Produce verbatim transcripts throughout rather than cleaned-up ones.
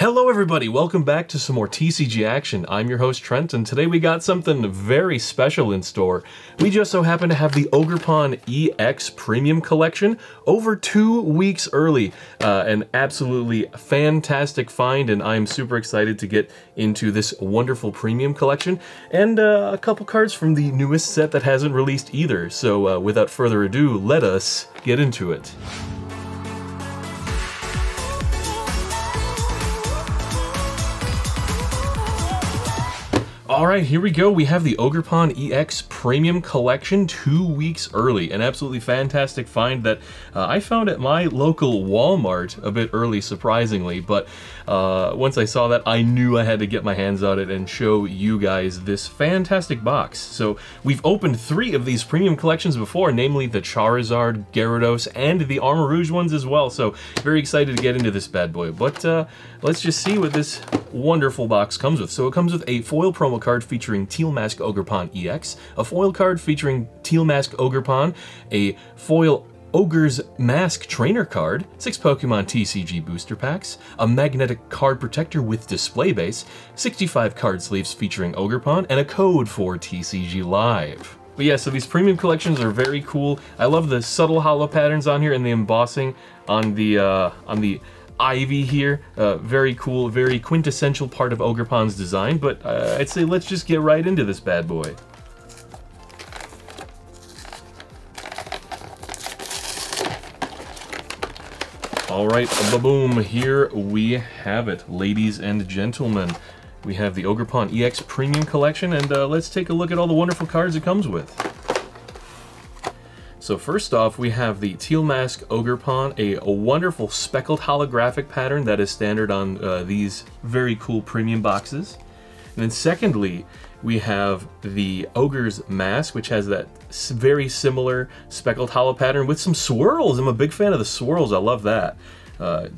Hello everybody, welcome back to some more T C G action. I'm your host Trent, and today we got something very special in store. We just so happen to have the Ogerpon E X Premium Collection over two weeks early. Uh, an absolutely fantastic find, and I'm super excited to get into this wonderful Premium Collection, and uh, a couple cards from the newest set that hasn't released either. So uh, without further ado, let us get into it. Alright, here we go. We have the Ogerpon E X Premium Collection two weeks early. An absolutely fantastic find that uh, I found at my local Walmart a bit early, surprisingly. But uh, once I saw that, I knew I had to get my hands on it and show you guys this fantastic box. So we've opened three of these Premium Collections before, namely the Charizard, Gyarados, and the Armarouge ones as well. So very excited to get into this bad boy. But uh, let's just see what this wonderful box comes with. So it comes with a foil promo card card featuring Teal Mask Ogerpon E X, a foil card featuring Teal Mask Ogerpon, a foil Ogre's Mask Trainer card, six Pokemon T C G booster packs, a magnetic card protector with display base, sixty-five card sleeves featuring Ogerpon, and a code for T C G Live. But yeah, so these Premium Collections are very cool. I love the subtle holo patterns on here and the embossing on the uh, on the Ivy here, uh, very cool, very quintessential part of Ogerpon's design, but uh, I'd say let's just get right into this bad boy. Alright, ba-boom, here we have it, ladies and gentlemen. We have the Ogerpon E X Premium Collection, and uh, let's take a look at all the wonderful cards it comes with. So first off, we have the Teal Mask Ogerpon, a, a wonderful speckled holographic pattern that is standard on uh, these very cool premium boxes. And then secondly, we have the Ogre's Mask, which has that very similar speckled holo pattern with some swirls. I'm a big fan of the swirls, I love that. Uh,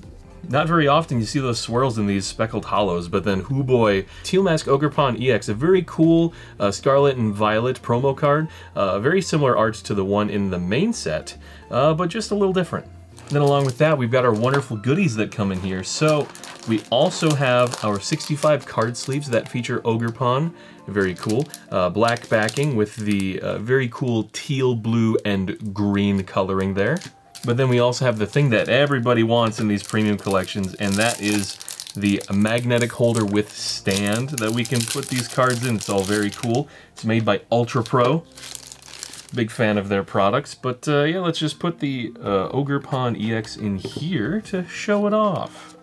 Not very often you see those swirls in these speckled holos, but then hoo boy, Teal Mask Ogerpon E X, a very cool uh, Scarlet and Violet promo card, uh, very similar arts to the one in the main set, uh, but just a little different. And then along with that, we've got our wonderful goodies that come in here. So we also have our sixty-five card sleeves that feature Ogerpon, very cool. Uh, black backing with the uh, very cool teal, blue, and green coloring there. But then we also have the thing that everybody wants in these Premium Collections, and that is the magnetic holder with stand that we can put these cards in. It's all very cool. It's made by Ultra Pro. Big fan of their products. But uh, yeah, let's just put the uh, Ogerpon E X in here to show it off.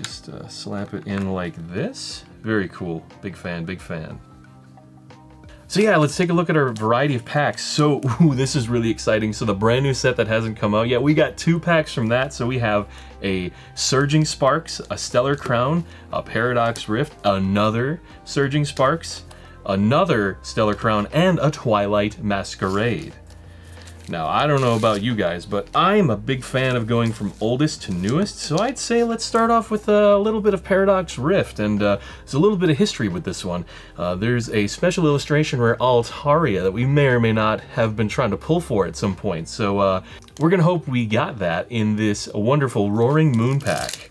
Just uh, slap it in like this. Very cool. Big fan, big fan. So yeah, let's take a look at our variety of packs. So, ooh, this is really exciting. So the brand new set that hasn't come out yet, we got two packs from that. So we have a Surging Sparks, a Stellar Crown, a Paradox Rift, another Surging Sparks, another Stellar Crown, and a Twilight Masquerade. Now, I don't know about you guys, but I'm a big fan of going from oldest to newest, so I'd say let's start off with a little bit of Paradox Rift, and uh, there's a little bit of history with this one. Uh, there's a special illustration rare Altaria that we may or may not have been trying to pull for at some point, so uh, we're gonna hope we got that in this wonderful Roaring Moon pack.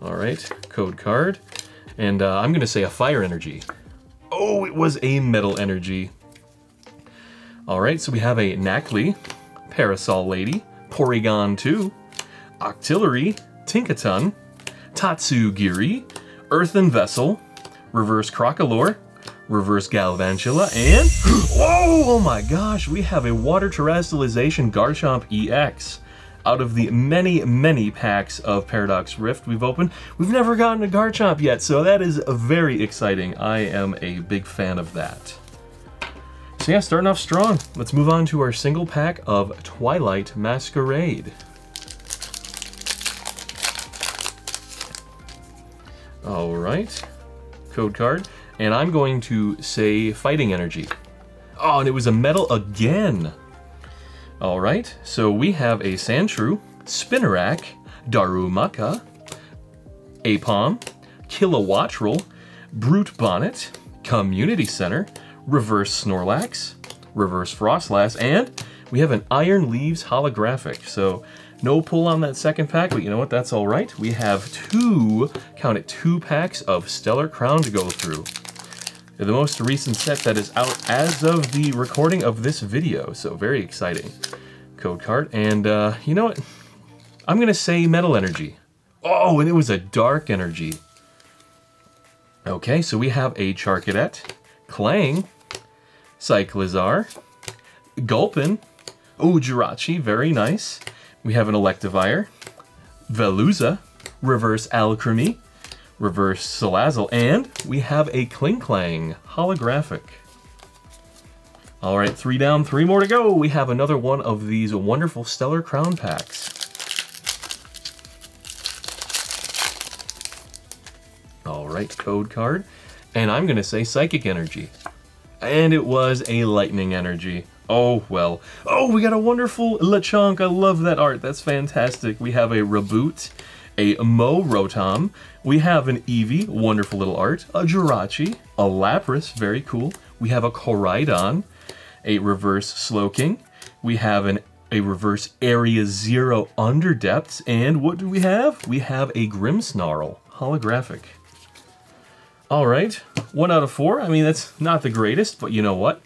All right, code card, and uh, I'm gonna say a fire energy. Oh, it was a metal energy. Alright, so we have a Knackly, Parasol Lady, Porygon two, Octillery, Tinkaton, Tatsugiri, Earthen Vessel, Reverse Crocolore, Reverse Galvantula, and... Whoa, oh my gosh, we have a Water Terastallization Garchomp E X. Out of the many, many packs of Paradox Rift we've opened, we've never gotten a Garchomp yet, so that is very exciting. I am a big fan of that. So yeah, starting off strong. Let's move on to our single pack of Twilight Masquerade. All right, code card. And I'm going to say Fighting Energy. Oh, and it was a metal again. All right, so we have a Sandshrew, Spinarak, Darumaka, Apom, Kilowattrel, Brute Bonnet, Community Center, Reverse Snorlax, Reverse Frostlass, and we have an Iron Leaves holographic. So no pull on that second pack, but you know what, that's all right. We have two, count it, two packs of Stellar Crown to go through. The most recent set that is out as of the recording of this video, so very exciting. Code card, and uh, you know what? I'm gonna say Metal Energy. Oh, and it was a Dark Energy. Okay, so we have a Charcadet, Klang, Cyclizar, Gulpin, oh, Jirachi, very nice. We have an Electivire, Veluza, Reverse Alcremie, Reverse Salazzle, and we have a Kling Klang holographic. All right, three down, three more to go. We have another one of these wonderful Stellar Crown packs. All right, code card. And I'm gonna say Psychic Energy. And it was a Lightning Energy. Oh, well. Oh, we got a wonderful Lechonk. I love that art. That's fantastic. We have a Raboot, a Mo Rotom. We have an Eevee, wonderful little art. A Jirachi, a Lapras, very cool. We have a Koraidon, a Reverse Slowking. We have an, a Reverse Area Zero Underdepths. And what do we have? We have a Grimmsnarl, holographic. All right, one out of four. I mean, that's not the greatest, but you know what?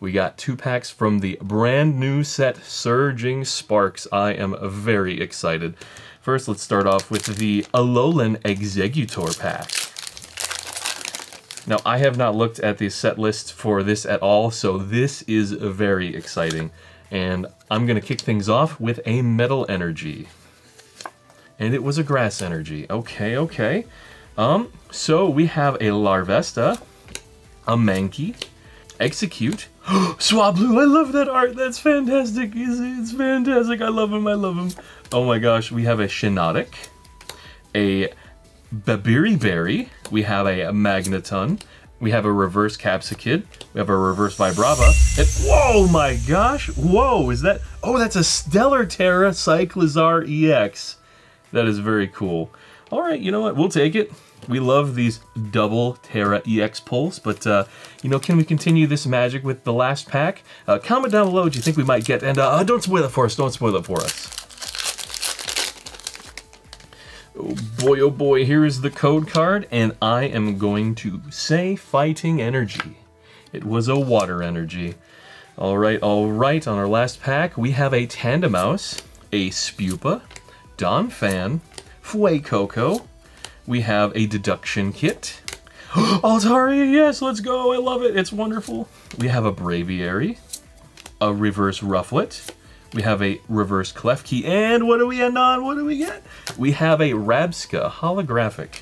We got two packs from the brand new set, Surging Sparks. I am very excited. First, let's start off with the Alolan Exeggutor pack. Now, I have not looked at the set list for this at all, so this is very exciting. And I'm gonna kick things off with a Metal Energy. And it was a Grass Energy. Okay, okay. Um, so we have a Larvesta, a Mankey, Execute. Swablu, I love that art, that's fantastic, it's, it's fantastic, I love him, I love him. Oh my gosh, we have a Shiinotic, a Babiriberry, we have a Magneton, we have a Reverse Capsicid, we have a Reverse Vibrava, and whoa my gosh, whoa, is that, oh that's a Stellar Terra Cyclizar E X. That is very cool. All right, you know what, we'll take it. We love these double Terra E X pulls, but, uh, you know, can we continue this magic with the last pack? Uh, comment down below what you think we might get, and uh, don't spoil it for us, don't spoil it for us. Oh boy, oh boy, here is the code card, and I am going to say Fighting Energy. It was a Water Energy. All right, all right, on our last pack, we have a Tandemouse, a Spupa, Donphan, Fuecoco. We have a Deduction Kit. Altaria, yes, let's go, I love it, it's wonderful. We have a Braviary, a Reverse Rufflet, we have a Reverse Klefki, and what do we end on, what do we get? We have a Rabsca holographic.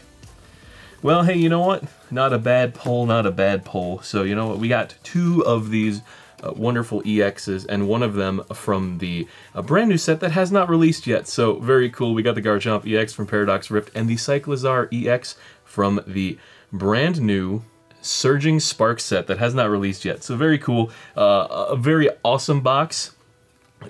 Well, hey, you know what? Not a bad pull, not a bad pull. So you know what, we got two of these Uh, wonderful E Xs, and one of them from the uh, brand new set that has not released yet, so very cool. We got the Garchomp E X from Paradox Rift and the Cyclizar E X from the brand new Surging Sparks set that has not released yet, so very cool. Uh, a very awesome box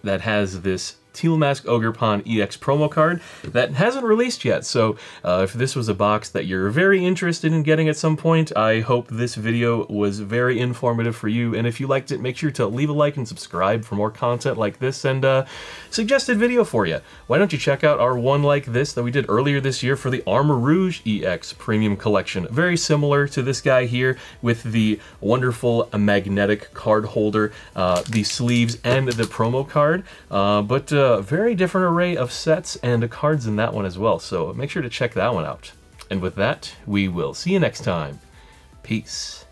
that has this Teal Mask Ogerpon E X promo card that hasn't released yet, so uh, if this was a box that you're very interested in getting at some point, I hope this video was very informative for you, and if you liked it, make sure to leave a like and subscribe for more content like this, and uh, suggested video for you. Why don't you check out our one like this that we did earlier this year for the Armarouge E X Premium Collection, very similar to this guy here with the wonderful magnetic card holder, uh, the sleeves, and the promo card, uh, but uh, a very different array of sets and cards in that one as well, so make sure to check that one out. And with that, we will see you next time. Peace.